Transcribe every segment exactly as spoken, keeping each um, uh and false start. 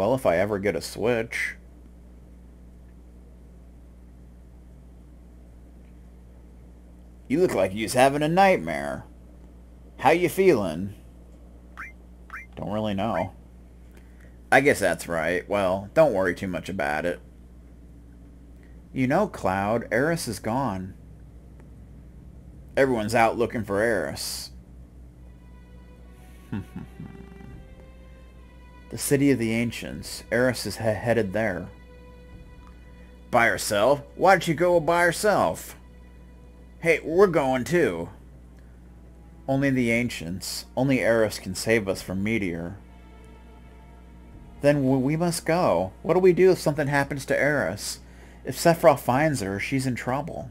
Well, if I ever get a Switch. You look like you was having a nightmare. How you feeling? Don't really know. I guess that's right. Well, don't worry too much about it. You know, Cloud, Aerith is gone. Everyone's out looking for Aerith. The city of the ancients. Aerith is headed there. By herself? Why don't you go by herself? Hey, we're going too. Only the ancients. Only Aerith can save us from Meteor. Then we must go. What do we do if something happens to Aerith? If Sephiroth finds her, she's in trouble.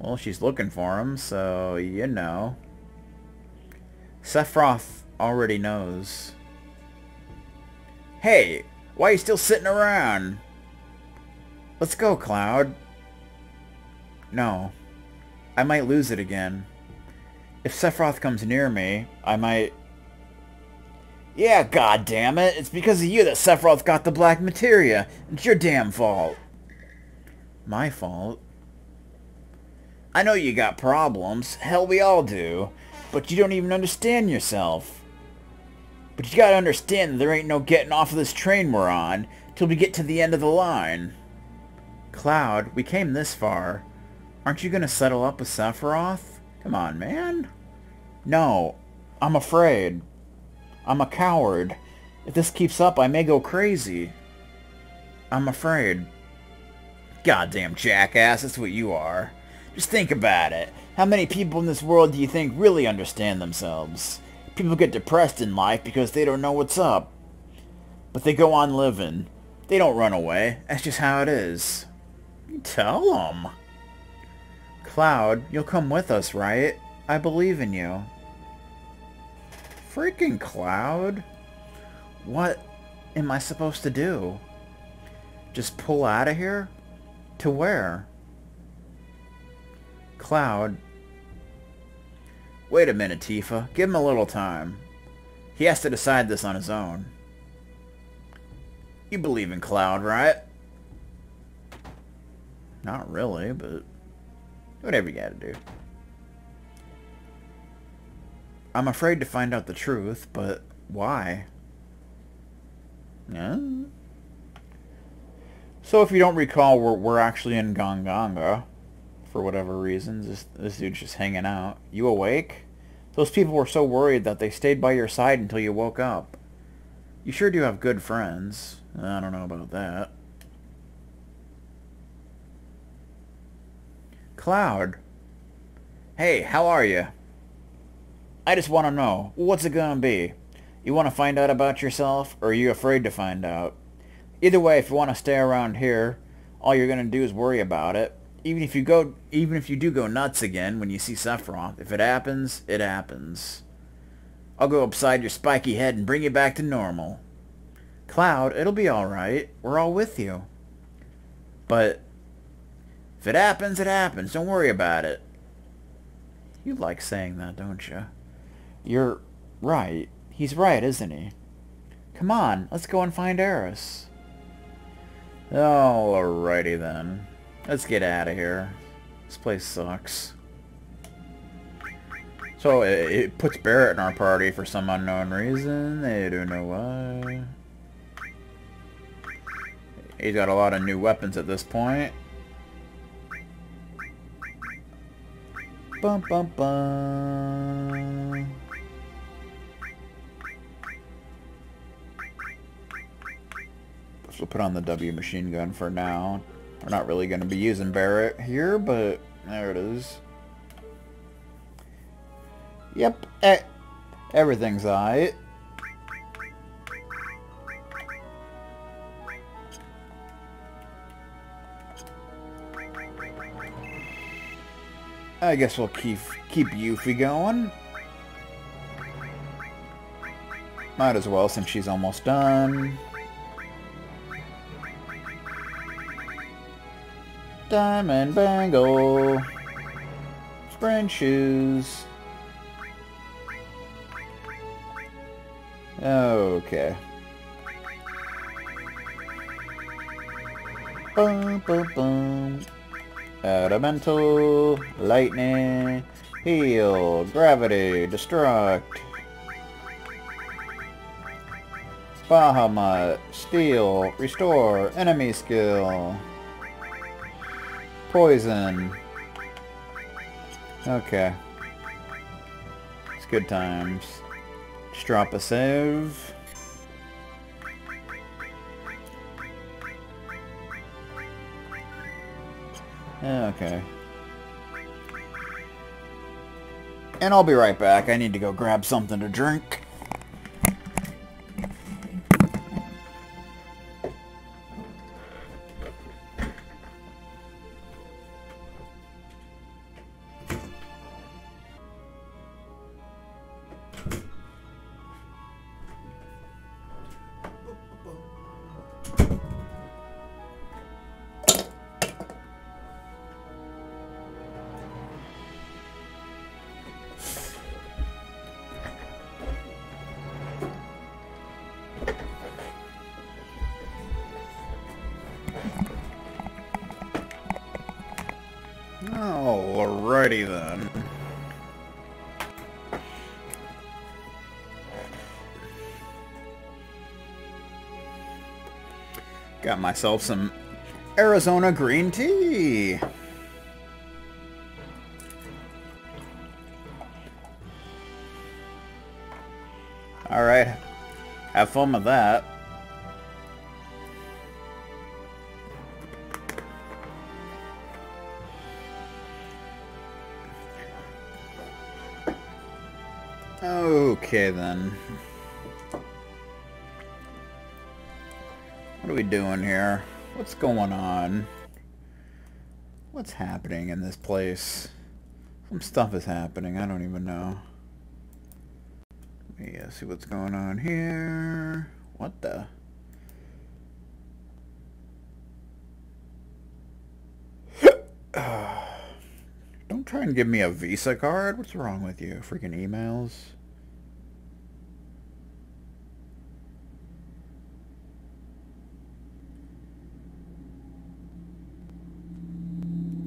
Well, she's looking for him, so you know. Sephiroth already knows. Hey, why are you still sitting around? Let's go, Cloud. No. I might lose it again. If Sephiroth comes near me, I might... Yeah, goddamn it! It's because of you that Sephiroth got the Black Materia! It's your damn fault! My fault? I know you got problems. Hell, we all do. But you don't even understand yourself. But you gotta understand that there ain't no getting off of this train we're on till we get to the end of the line. Cloud, we came this far. Aren't you gonna settle up with Sephiroth? Come on, man. No, I'm afraid. I'm a coward. If this keeps up, I may go crazy. I'm afraid. Goddamn jackass, that's what you are. Just think about it. How many people in this world do you think really understand themselves? People get depressed in life because they don't know what's up. But they go on living. They don't run away. That's just how it is. You tell them. Cloud, you'll come with us, right? I believe in you. Freaking Cloud. What am I supposed to do? Just pull out of here? To where? Cloud. Wait a minute, Tifa. Give him a little time. He has to decide this on his own. You believe in Cloud, right? Not really, but... whatever you gotta do. I'm afraid to find out the truth, but why? Yeah. So if you don't recall, we're, we're actually in Gonganga. For whatever reasons, this, this dude's just hanging out. You awake? Those people were so worried that they stayed by your side until you woke up. You sure do have good friends. I don't know about that. Cloud. Hey, how are you? I just want to know. What's it gonna be? You want to find out about yourself, or are you afraid to find out? Either way, if you want to stay around here, all you're going to do is worry about it. Even if you go, even if you do go nuts again when you see Sephiroth, if it happens, it happens. I'll go upside your spiky head and bring you back to normal. Cloud, it'll be all right. We're all with you. But if it happens, it happens. Don't worry about it. You like saying that, don't you? You're right. He's right, isn't he? Come on, let's go and find Aerith. Oh, alrighty then. Let's get out of here. This place sucks. So it, it puts Barret in our party for some unknown reason. They don't know why. He's got a lot of new weapons at this point. Bum bum bum. We'll put on the W machine gun for now. We're not really going to be using Barret here, but there it is. Yep, eh, everything's alright. I guess we'll keep keep Yuffie going. Might as well since she's almost done. Diamond bangle, sprint shoes. Okay. Boom, boom, boom. Elemental, lightning, heal, gravity, destruct. Bahamut, steal, restore, enemy skill. Poison. Okay. It's good times. Just drop a save. Okay. And I'll be right back. I need to go grab something to drink. Alrighty then. Got myself some Arizona green tea. Alright. Have fun with that. Okay then. What are we doing here? What's going on? What's happening in this place? Some stuff is happening. I don't even know. Let me uh, see what's going on here. What the? Don't try and give me a Visa card. What's wrong with you? Freaking emails.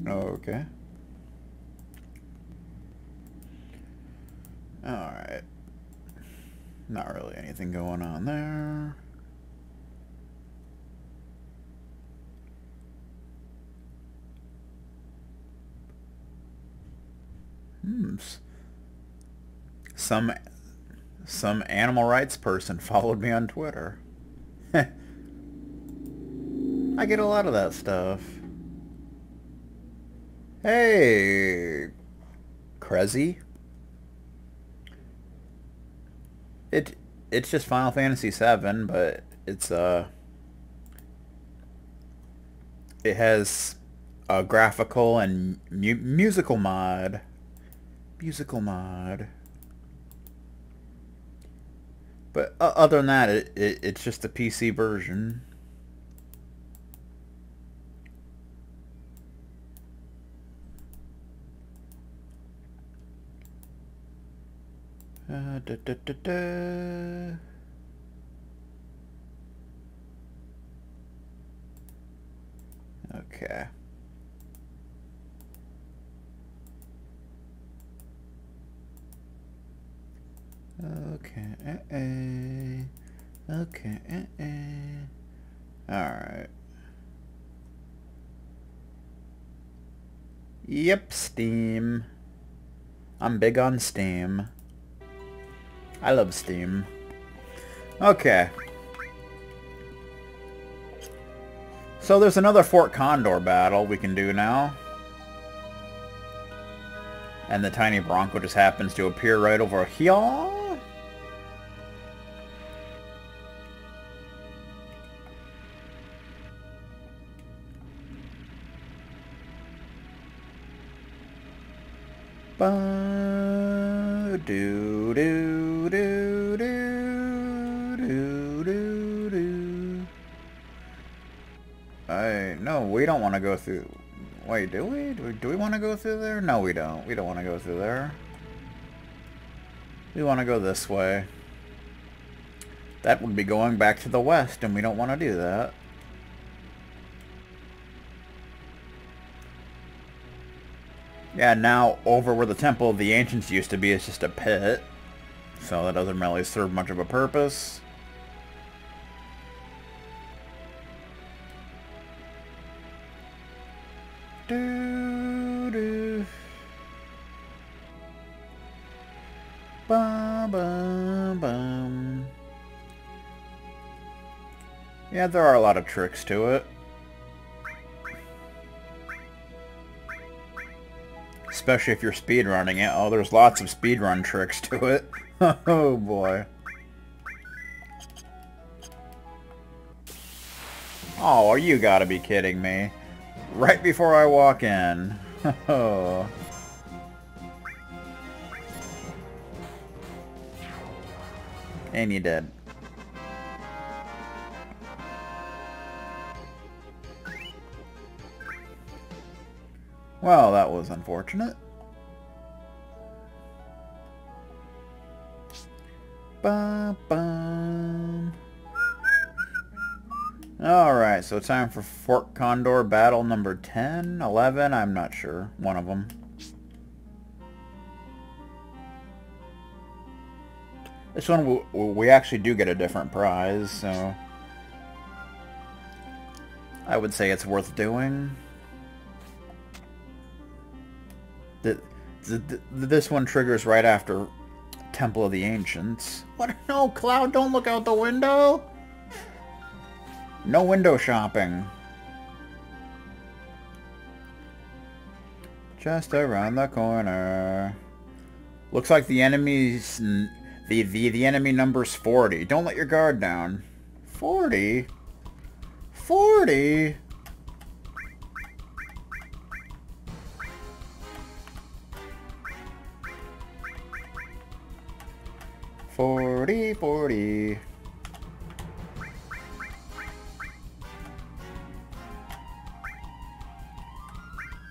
Okay. Alright. Not really anything going on there. Hmm. Some, some animal rights person followed me on Twitter. I get a lot of that stuff. Hey, Krezzy. It it's just Final Fantasy seven, but it's uh it has a graphical and mu musical mod. Musical mod. But uh, other than that, it, it it's just a P C version. Uh, da, da, da, da. Okay. Okay. Uh, uh. Okay. Uh, uh. All right. Yep, Steam. I'm big on Steam. I love Steam. Okay. So there's another Fort Condor battle we can do now. And the tiny Bronco just happens to appear right over here. Ba-do-do. Do, do, do, do, do. I no, we don't want to go through. Wait, do we? Do we, do we want to go through there? No, we don't. We don't want to go through there. We want to go this way. That would be going back to the west, and we don't want to do that. Yeah, now over where the Temple of the Ancients used to be, it's just a pit. So that doesn't really serve much of a purpose. Do, do. Bum, bum, bum. Yeah, there are a lot of tricks to it. Especially if you're speedrunning it. Oh, there's lots of speedrun tricks to it. Oh boy. Oh, you gotta be kidding me. Right before I walk in. Oh. And you did. Well, that was unfortunate. Alright, so time for Fort Condor battle number ten, eleven, I'm not sure. One of them. This one, we actually do get a different prize, so... I would say it's worth doing. The, the, the, this one triggers right after Temple of the Ancients. What? No, Cloud, don't look out the window! No window shopping. Just around the corner. Looks like the enemy's... The, the, the enemy number's forty. Don't let your guard down. forty? forty? Forty, forty.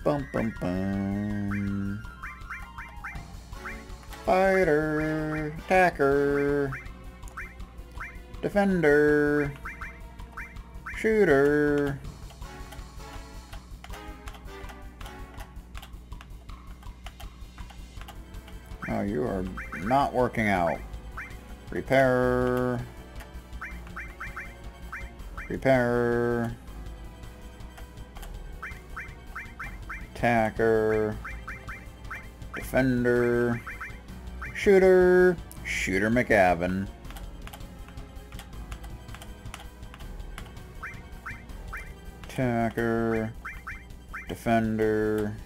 Bum, bum, bum. Fighter, attacker, defender, shooter. Oh, you are not working out. Repair. Repair. Attacker. Defender. Shooter. Shooter McGavin. Attacker. Defender.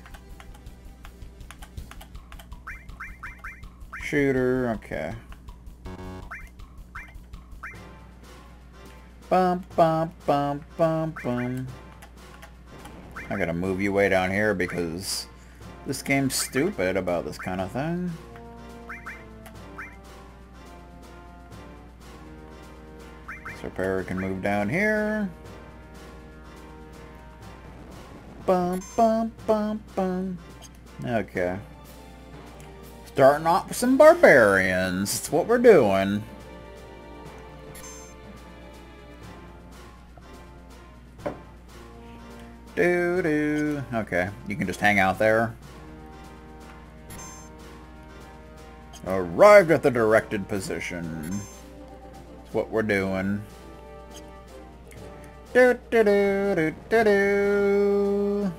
Shooter. Okay. Bum, bum, bum, bum, bum. I gotta move you way down here because this game's stupid about this kind of thing. So Repairer can move down here. Bum, bum, bum, bum. Okay. Starting off with some barbarians. That's what we're doing. Do do. Okay, you can just hang out there. Arrived at the directed position. That's what we're doing. Do do do do do do.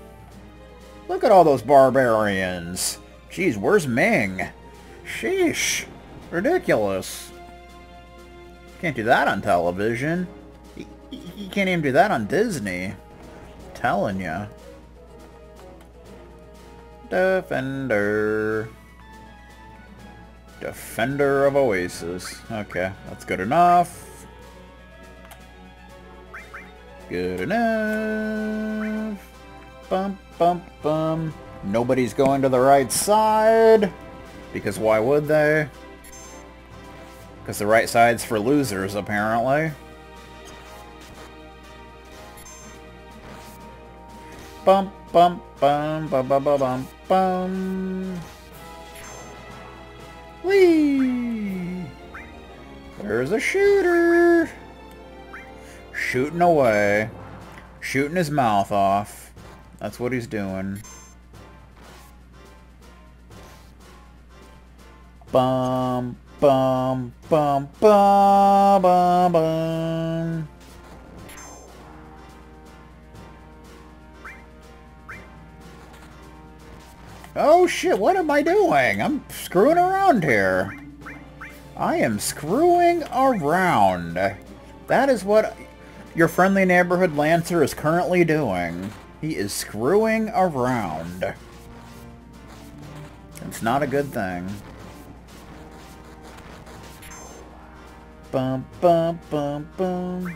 Look at all those barbarians. Jeez, where's Ming? Sheesh, ridiculous. Can't do that on television. You, you can't even do that on Disney. Telling ya. Defender. Defender of Oasis. Okay, that's good enough. Good enough. Bum, bum, bum. Nobody's going to the right side. Because why would they? Because the right side's for losers, apparently. Bum, bum, bum, bum, bum, bum, bum, bum. Whee! There's a shooter! Shooting away. Shooting his mouth off. That's what he's doing. bum bum bum bum bum bum. Oh shit, what am I doing? I'm screwing around here. I am screwing around. That is what your friendly neighborhood Lancer is currently doing. He is screwing around. It's not a good thing. Bum bum bum bum.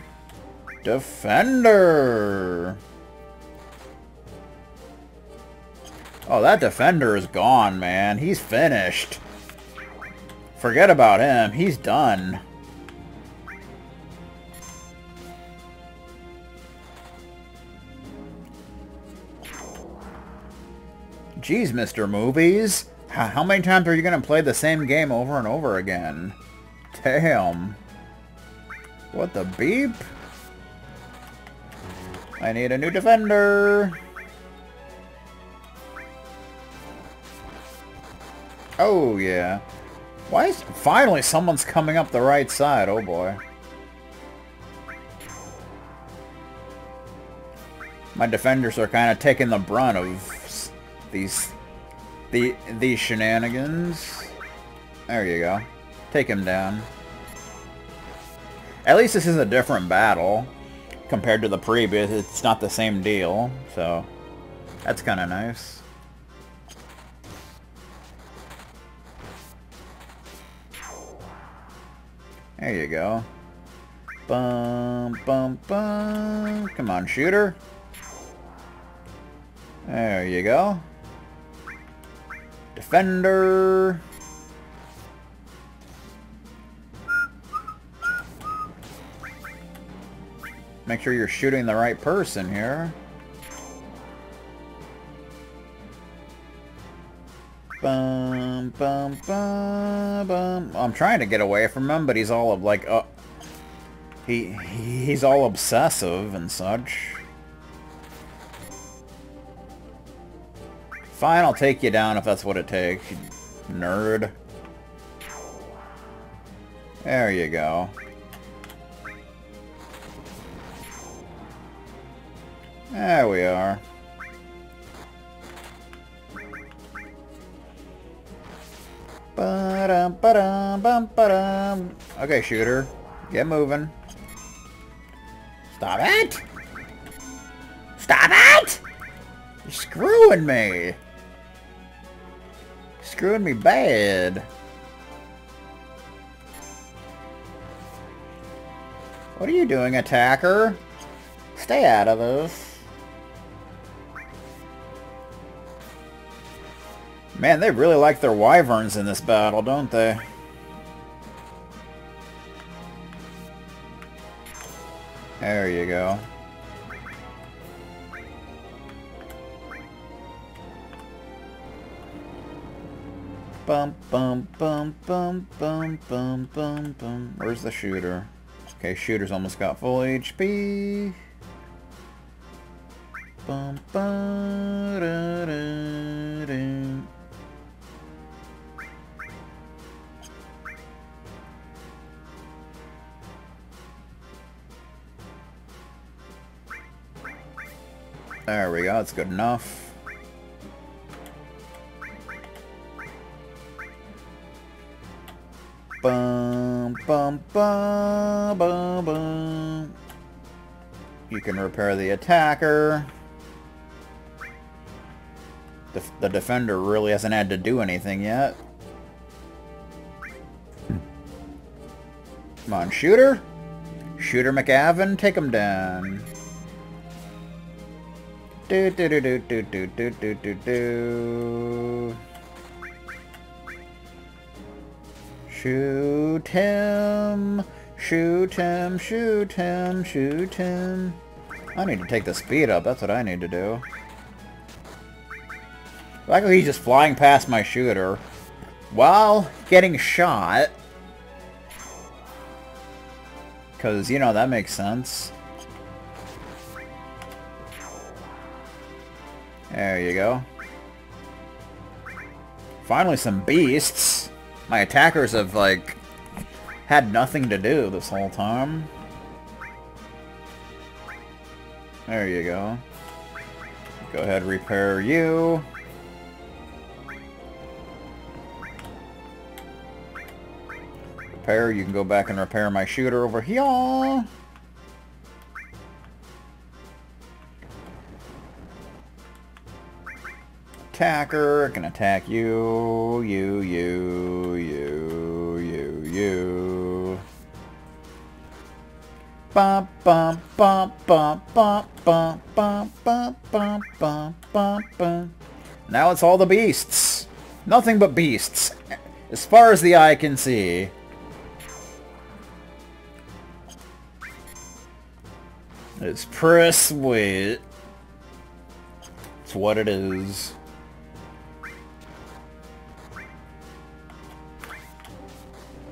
Defender! Oh, that defender is gone, man. He's finished. Forget about him. He's done. Jeez, Mister Movies. How many times are you going to play the same game over and over again? Damn. What the beep? I need a new defender. Oh, yeah. Why is... Finally, someone's coming up the right side. Oh, boy. My defenders are kind of taking the brunt of these... The, these shenanigans. There you go. Take him down. At least this is a different battle compared to the previous. It's not the same deal, so... That's kind of nice. There you go. Bum, bum, bum. Come on, shooter. There you go. Defender. Make sure you're shooting the right person here. Bum, bum, bum, bum. I'm trying to get away from him, but he's all of like, uh, he, he he's all obsessive and such. Fine, I'll take you down if that's what it takes, you nerd. There you go. There we are. Ba-dum, ba-dum, ba-dum, ba-dum. Okay, shooter. Get moving. Stop it! Stop it! You're screwing me! You're screwing me bad. What are you doing, attacker? Stay out of this. Man, they really like their wyverns in this battle, don't they? There you go. Bum, bum, bum, bum, bum, bum, bum, bum. Where's the shooter? Okay, shooter's almost got full H P. Bum, bum, da, da, da. There we go, that's good enough. Bum, bum, bum, bum, bum. You can repair the attacker. The, the defender really hasn't had to do anything yet. Come on, shooter. Shooter McGavin, take him down. Do do do do do do do do do do. Shoot him! Shoot him! Shoot him! Shoot him! I need to take the speed up. That's what I need to do. Luckily, he's just flying past my shooter while getting shot. Cause you know that makes sense. There you go. Finally some beasts. My attackers have, like, had nothing to do this whole time. There you go. Go ahead, repair you. Repair, you can go back and repair my shooter over here. Attacker can attack you, you, you, you, you, you. Bum bum bum bum bum bum bum bum bum bum bum bum. Now it's all the beasts. Nothing but beasts, as far as the eye can see. It's pretty sweet. It's what it is.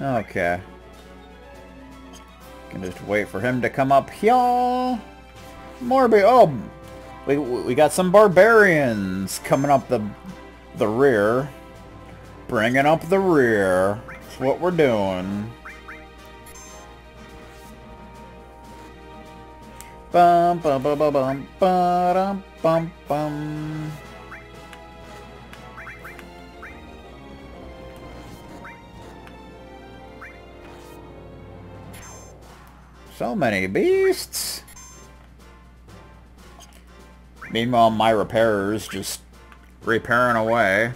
Okay. Can just wait for him to come up here. More be oh, we we got some barbarians coming up the the rear, bringing up the rear. That's what we're doing. Bum bum bum bum bum bum bum bum. So many beasts! Meanwhile, my repairers just repairing away.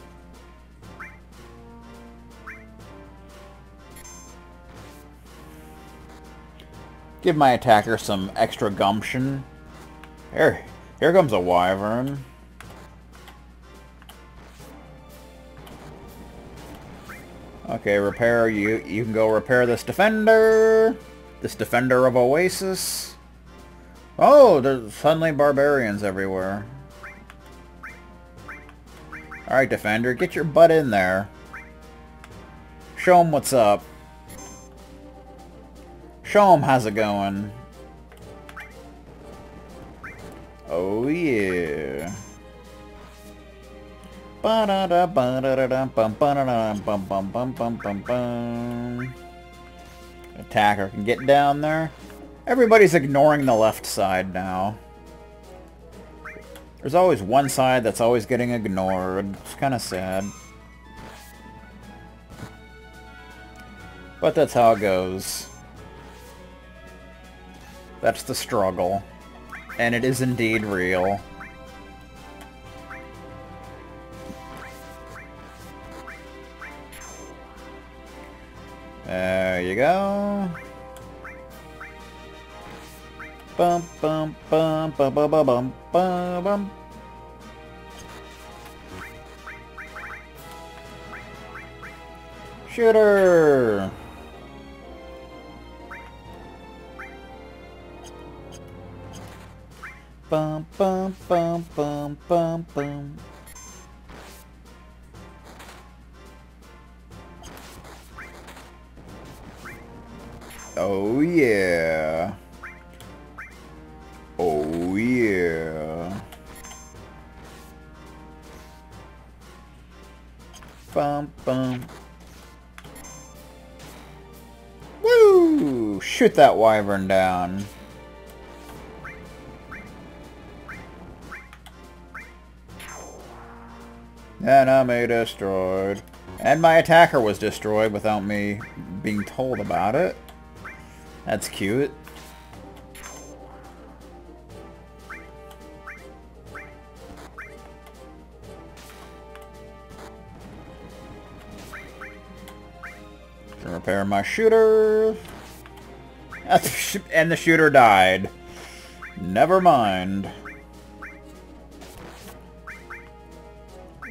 Give my attacker some extra gumption. Here, here comes a wyvern. Okay, repair you. You can go repair this defender. This defender of Oasis. Oh, there's suddenly barbarians everywhere. Alright, defender, get your butt in there. Show them what's up. Show them how's it going. Oh, yeah. Ba-da-da, ba-da-da-da, ba-da-da-da, ba-da-da-da. Attacker can get down there. Everybody's ignoring the left side now. There's always one side that's always getting ignored. It's kind of sad. But that's how it goes. That's the struggle. And it is indeed real. There you go. Bum bum bum bum bum bum bum bum bum. Shooter. Bum bum bum bum bum bum. Oh yeah. Oh yeah. Bum bum. Woo! Shoot that wyvern down. Enemy destroyed. And my attacker was destroyed without me being told about it. That's cute. Can repair my shooter. And the shooter died. Never mind.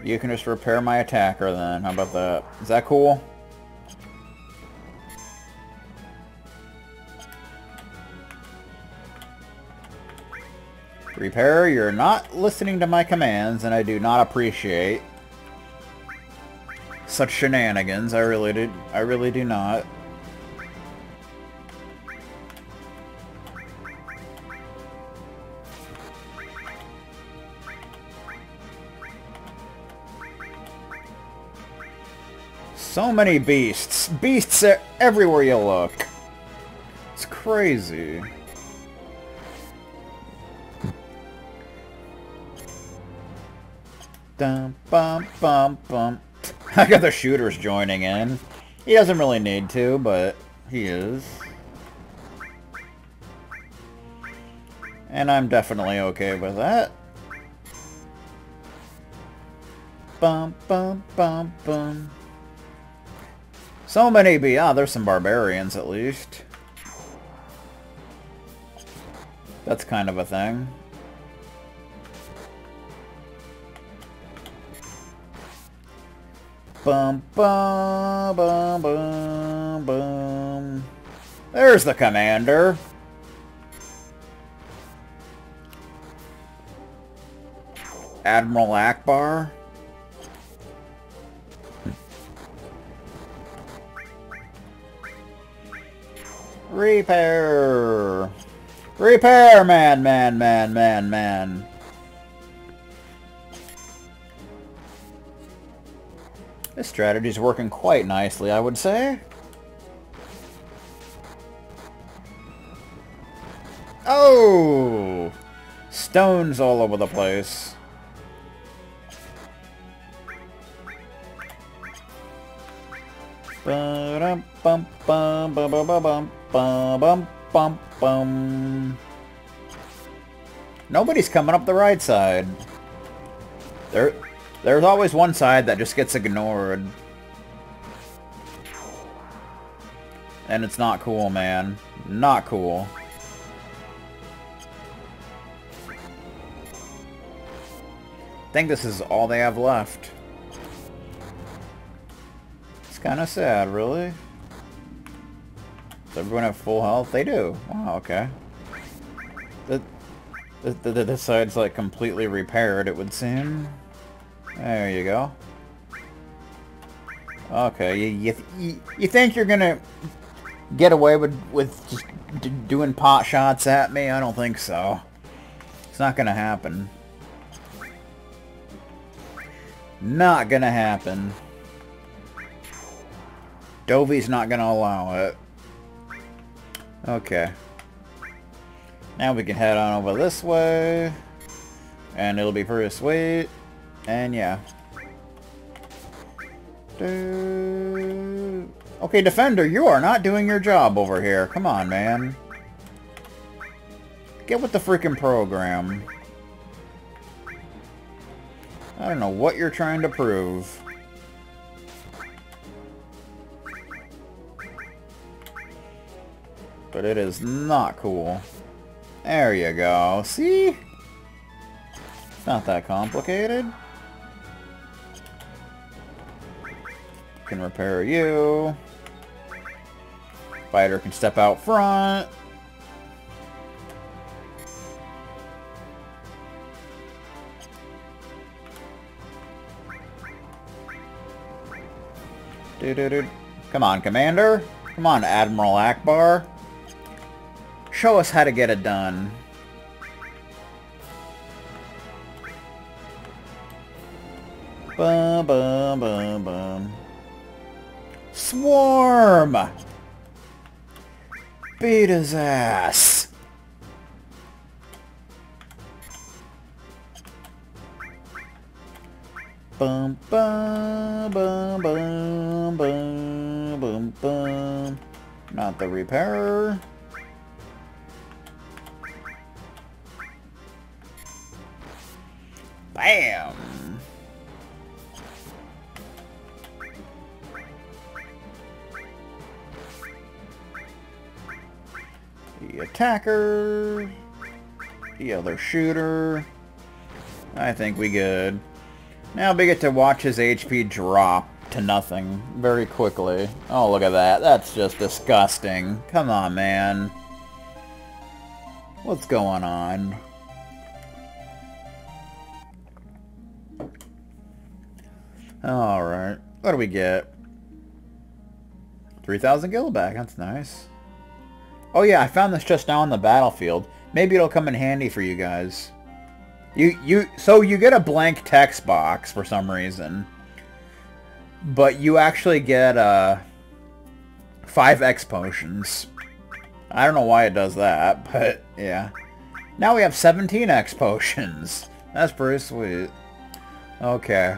You can just repair my attacker then. How about that? Is that cool? Repair, you're not listening to my commands, and I do not appreciate such shenanigans. I really did. I really do not. So many beasts. Beasts are everywhere you look. It's crazy. Dum, bum, bum, bum. I got the shooters joining in. He doesn't really need to, but he is. And I'm definitely okay with that. Bum, bum, bum, bum. So many be- ah, there's some barbarians at least. That's kind of a thing. Bum, bum, bum, bum, bum. There's the commander. Admiral Ackbar. Repair. Repair, man, man, man, man, man. This strategy's working quite nicely, I would say. Oh! Stones all over the place. Bum bum bum bum bum bum bum bum bum. Nobody's coming up the right side. There. There's always one side that just gets ignored. And it's not cool, man. Not cool. I think this is all they have left. It's kind of sad, really. Does everyone have full health? They do. Wow, okay. The, the, the, this side's like completely repaired, it would seem. There you go. Okay, you you, th you you think you're gonna get away with with just d doing pot shots at me? I don't think so. It's not gonna happen. Not gonna happen. Dovey's not gonna allow it. Okay. Now we can head on over this way, and it'll be pretty sweet. And yeah. Do... Okay, Defender, you are not doing your job over here. Come on, man. Get with the freaking program. I don't know what you're trying to prove. But it is not cool. There you go. See? It's not that complicated. Can repair you. Fighter can step out front. Dude, dude, dude. Come on, Commander. Come on, Admiral Ackbar. Show us how to get it done. Bum, bum, bum, bum. Swarm! Beat his ass! Bum, bum, bum, bum, bum, bum, bum. Not the repairer. Bam! The attacker, the other shooter. I think we good. Now we get to watch his H P drop to nothing very quickly. Oh, look at that. That's just disgusting. Come on, man. What's going on? Alright. What do we get? three thousand gil back. That's nice. Oh yeah, I found this just now on the battlefield. Maybe it'll come in handy for you guys. You, you, so you get a blank text box for some reason, but you actually get, uh, five X potions. I don't know why it does that, but, yeah. Now we have seventeen X potions. That's pretty sweet. Okay.